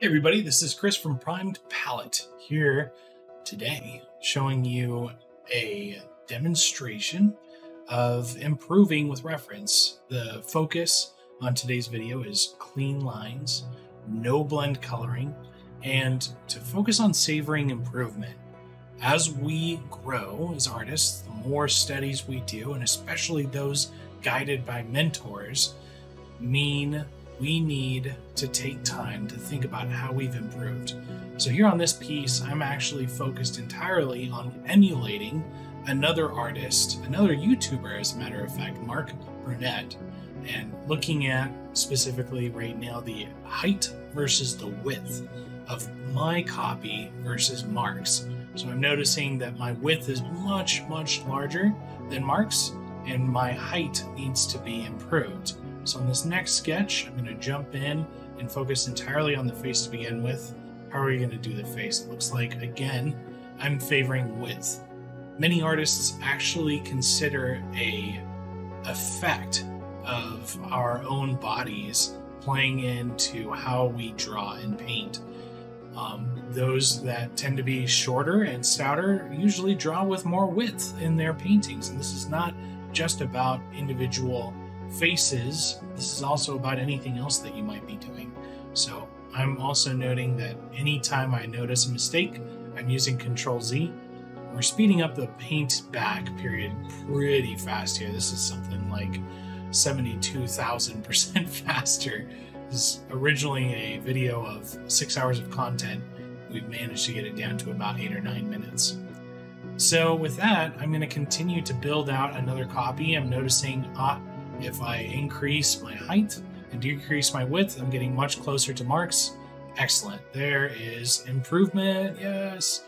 Hey everybody, this is Chris from Primed Palette here today showing you a demonstration of improving with reference. The focus on today's video is clean lines, no blend coloring, and to focus on savoring improvement. As we grow as artists, the more studies we do, and especially those guided by mentors, mean we need to take time to think about how we've improved. So here on this piece, I'm actually focused entirely on emulating another artist, another YouTuber, as a matter of fact, Mark Brunet, and looking at specifically right now the height versus the width of my copy versus Mark's. So I'm noticing that my width is much, much larger than Mark's, and my height needs to be improved. So on this next sketch, I'm going to jump in and focus entirely on the face to begin with. How are we going to do the face? It looks like, again, I'm favoring width. Many artists actually consider a effect of our own bodies playing into how we draw and paint. Those that tend to be shorter and stouter usually draw with more width in their paintings. And this is not just about individual faces, this is also about anything else that you might be doing. So I'm also noting that anytime I notice a mistake, I'm using Control-Z. We're speeding up the paint back period pretty fast here. This is something like 72,000% faster. This is originally a video of 6 hours of content. We've managed to get it down to about 8 or 9 minutes. So with that, I'm going to continue to build out another copy. I'm noticing, if I increase my height and decrease my width, I'm getting much closer to Mark's. Excellent. There is improvement. Yes.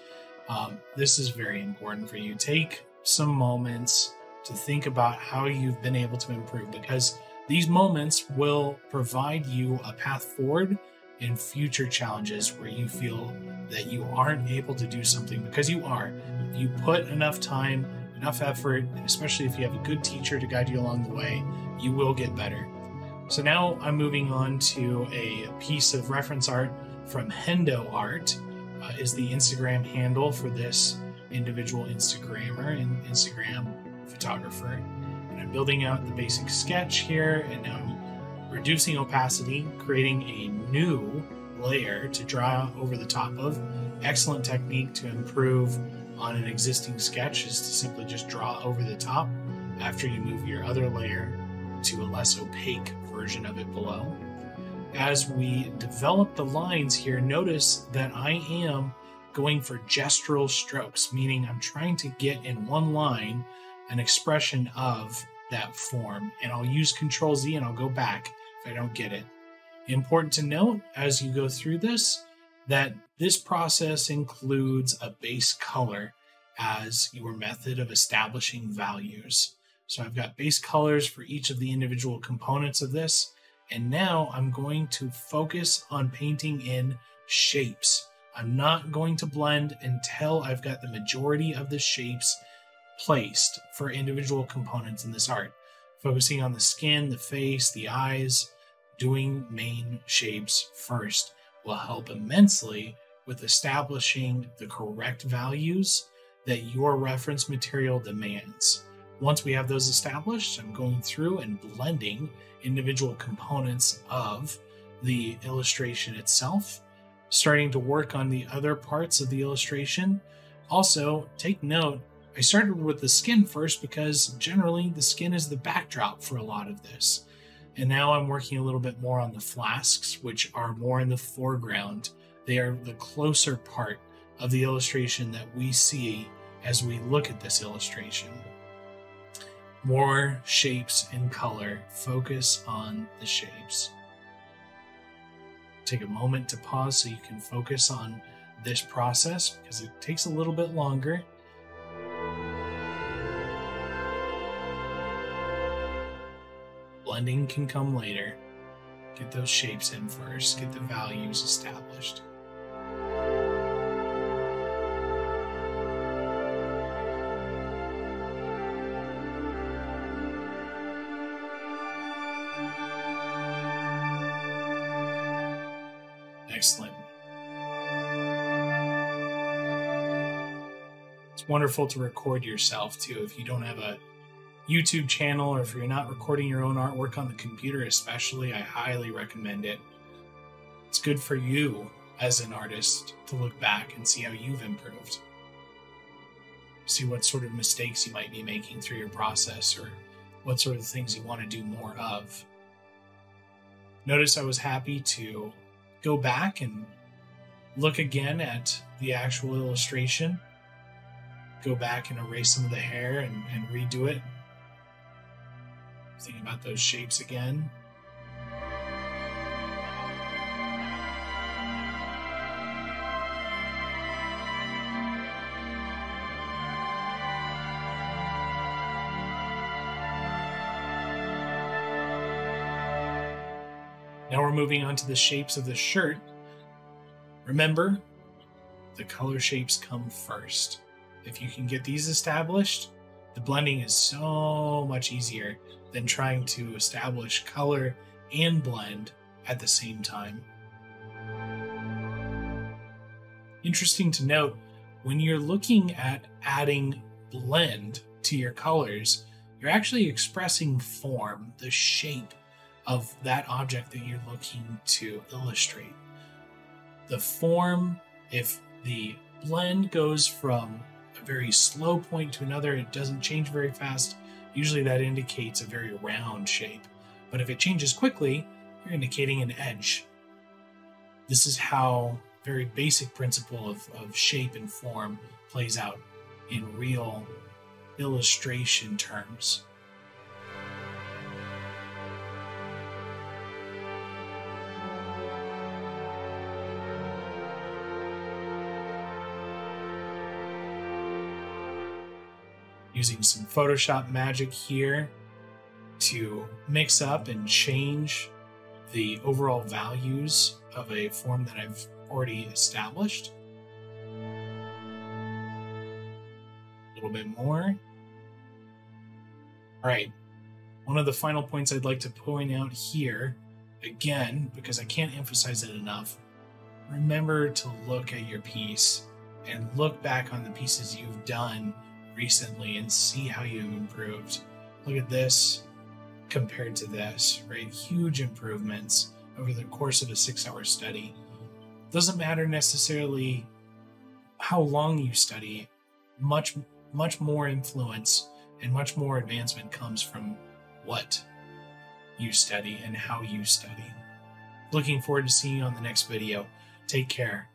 This is very important for you. Take some moments to think about how you've been able to improve, because these moments will provide you a path forward in future challenges where you feel that you aren't able to do something, because you are. You put enough time, enough effort, especially if you have a good teacher to guide you along the way, you will get better. So now I'm moving on to a piece of reference art from Hendo Art, is the Instagram handle for this individual Instagrammer and Instagram photographer. And I'm building out the basic sketch here, and now I'm reducing opacity, creating a new layer to draw over the top of. Excellent technique to improve on an existing sketch is to simply just draw over the top after you move your other layer to a less opaque version of it below. As we develop the lines here, notice that I am going for gestural strokes, meaning I'm trying to get in one line an expression of that form, and I'll use Control-Z and I'll go back if I don't get it. Important to note as you go through this, that this process includes a base color as your method of establishing values. So I've got base colors for each of the individual components of this, and now I'm going to focus on painting in shapes. I'm not going to blend until I've got the majority of the shapes placed for individual components in this art. Focusing on the skin, the face, the eyes, doing main shapes first will help immensely with establishing the correct values that your reference material demands. Once we have those established, I'm going through and blending individual components of the illustration itself, starting to work on the other parts of the illustration. Also, take note, I started with the skin first because generally the skin is the backdrop for a lot of this. And now I'm working a little bit more on the flasks, which are more in the foreground. They are the closer part of the illustration that we see as we look at this illustration. More shapes and color. Focus on the shapes. Take a moment to pause so you can focus on this process, because it takes a little bit longer. Blending can come later. Get those shapes in first, get the values established. Excellent. wonderful to record yourself too. If you don't have a YouTube channel, or if you're not recording your own artwork on the computer especially, I highly recommend it. It's good for you as an artist to look back and see how you've improved. See what sort of mistakes you might be making through your process, or what sort of things you want to do more of. Notice I was happy to go back and look again at the actual illustration, go back and erase some of the hair and redo it. Think about those shapes again. Now we're moving on to the shapes of the shirt. Remember, the color shapes come first. If you can get these established, the blending is so much easier than trying to establish color and blend at the same time. Interesting to note, when you're looking at adding blend to your colors, you're actually expressing form, the shape of that object that you're looking to illustrate. The form, if the blend goes from a very slow point to another, it doesn't change very fast. Usually that indicates a very round shape. But if it changes quickly, you're indicating an edge. This is how very basic principle of shape and form plays out in real illustration terms. Using some Photoshop magic here to mix up and change the overall values of a form that I've already established. A little bit more. All right, one of the final points I'd like to point out here, again, because I can't emphasize it enough, remember to look at your piece and look back on the pieces you've done recently and see how you've improved. Look at this compared to this, right? Huge improvements over the course of a 6-hour study. Doesn't matter necessarily how long you study, much more influence and much more advancement comes from what you study and how you study. Looking forward to seeing you on the next video. Take care.